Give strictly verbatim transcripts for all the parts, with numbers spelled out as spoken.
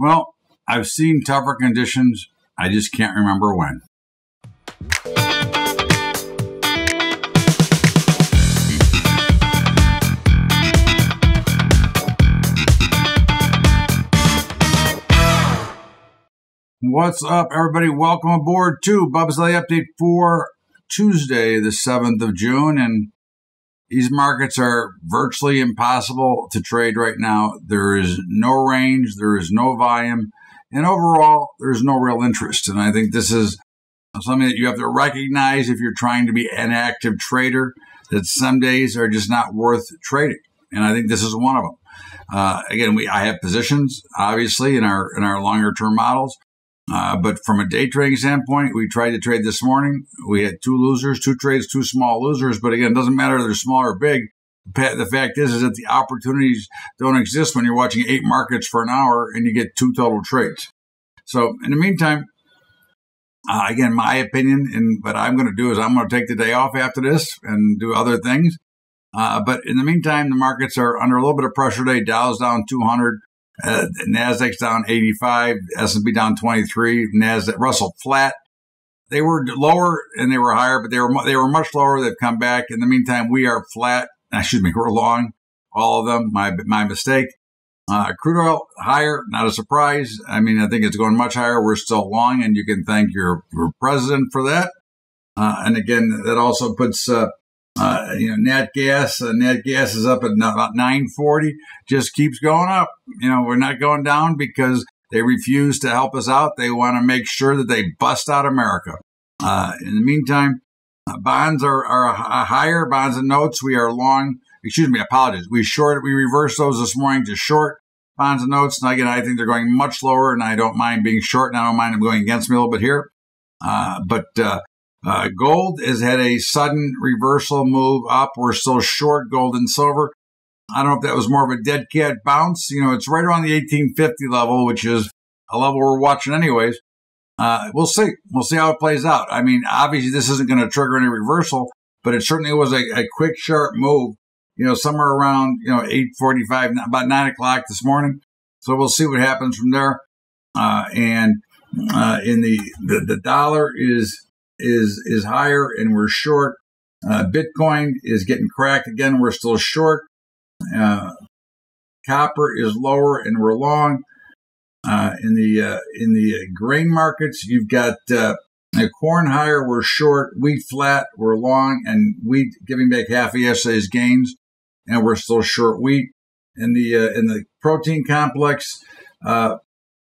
Well, I've seen tougher conditions. I just can't remember when. What's up, everybody? Welcome aboard to Bubba's Daily Update for Tuesday, the seventh of June. And these markets are virtually impossible to trade right now. There is no range, there is no volume, and overall, there's no real interest. And I think this is something that you have to recognize if you're trying to be an active trader, that some days are just not worth trading. And I think this is one of them. Uh, again, we I have positions, obviously, in our, in our longer-term models. Uh, but from a day trading standpoint, we tried to trade this morning. We had two losers, two trades, two small losers. But again, it doesn't matter if they're small or big. The fact is, is that the opportunities don't exist when you're watching eight markets for an hour and you get two total trades. So in the meantime, uh, again, my opinion and what I'm going to do is I'm going to take the day off after this and do other things. Uh, but in the meantime, the markets are under a little bit of pressure today. Dow's down two hundred. Uh, NASDAQ's down eighty-five, S and P down twenty-three, NASDAQ, Russell flat. They were lower and they were higher, but they were they were much lower. They've come back. In the meantime, we are flat. Excuse me, we're long, all of them. My my mistake. Uh, crude oil higher, not a surprise. I mean, I think it's going much higher. We're still long, and you can thank your, your president for that. Uh, and again, that also puts. Uh, Uh, you know, nat gas, uh, nat gas is up at about nine forty, just keeps going up. You know, we're not going down because they refuse to help us out. They want to make sure that they bust out America. Uh, in the meantime, uh, bonds are, are higher, bonds and notes. We are long, excuse me, apologies. We short, we reversed those this morning to short bonds and notes. And again, I think they're going much lower, and I don't mind being short, and I don't mind them going against me a little bit here. Uh, but, uh, Uh, gold has had a sudden reversal move up. We're still short gold and silver. I don't know if that was more of a dead cat bounce. You know, it's right around the eighteen fifty level, which is a level we're watching anyways. Uh, we'll see. We'll see how it plays out. I mean, obviously, this isn't going to trigger any reversal, but it certainly was a, a quick, sharp move, you know, somewhere around, you know, eight forty-five, about nine o'clock this morning. So we'll see what happens from there. Uh, and uh, in the, the, the dollar is... is is higher, and we're short. Uh, Bitcoin is getting cracked again. We're still short. Uh, copper is lower, and we're long. Uh, in the uh, in the grain markets, you've got uh, corn higher. We're short. Wheat flat. We're long, and wheat giving back half of yesterday's gains, and we're still short wheat. In the uh, in the protein complex, uh,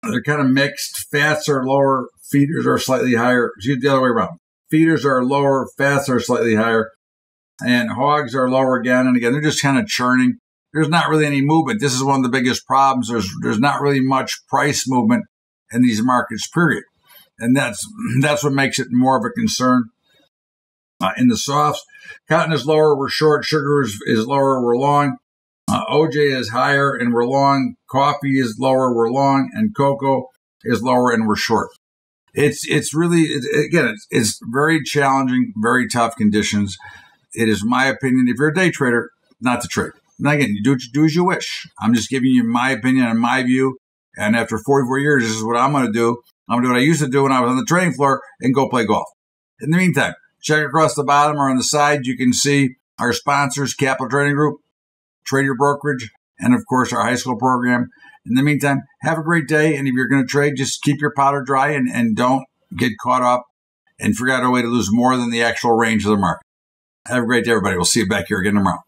they're kind of mixed. Fats are lower. Feeders are slightly higher. Excuse the other way around. Feeders are lower. Fats are slightly higher. And hogs are lower again. And again, they're just kind of churning. There's not really any movement. This is one of the biggest problems. There's there's not really much price movement in these markets, period. And that's that's what makes it more of a concern. Uh, in the softs, cotton is lower. We're short. Sugar is, is lower. We're long. Uh, O J is higher, and we're long. Coffee is lower. We're long. And cocoa is lower, and we're short. It's it's really, it, again, it's, it's very challenging, very tough conditions. It is my opinion, if you're a day trader, not to trade. And again, you do what you do as you wish. I'm just giving you my opinion and my view. And after forty-four years, this is what I'm going to do. I'm going to do what I used to do when I was on the trading floor and go play golf. In the meantime, check across the bottom or on the side. You can see our sponsors, Capital Trading Group, Trade Your Brokerage, and, of course, our high school program. In the meantime, have a great day. And if you're going to trade, just keep your powder dry and, and don't get caught up and figure out a way to lose more than the actual range of the market. Have a great day, everybody. We'll see you back here again tomorrow.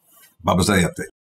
Bubba's Daily Update.